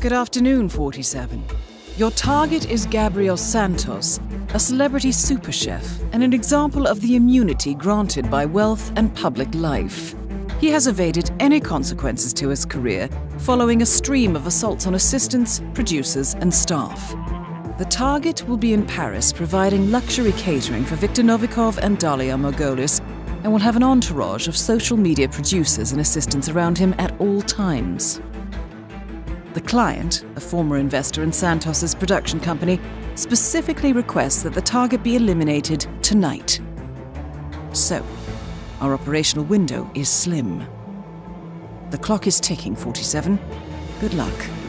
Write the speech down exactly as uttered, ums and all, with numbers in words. Good afternoon, forty-seven. Your target is Gabriel Santos, a celebrity super chef and an example of the immunity granted by wealth and public life. He has evaded any consequences to his career following a stream of assaults on assistants, producers, and staff. The target will be in Paris providing luxury catering for Viktor Novikov and Dalia Mogolis, and will have an entourage of social media producers and assistants around him at all times. The client, a former investor in Santos's production company, specifically requests that the target be eliminated tonight. So, our operational window is slim. The clock is ticking, forty-seven. Good luck.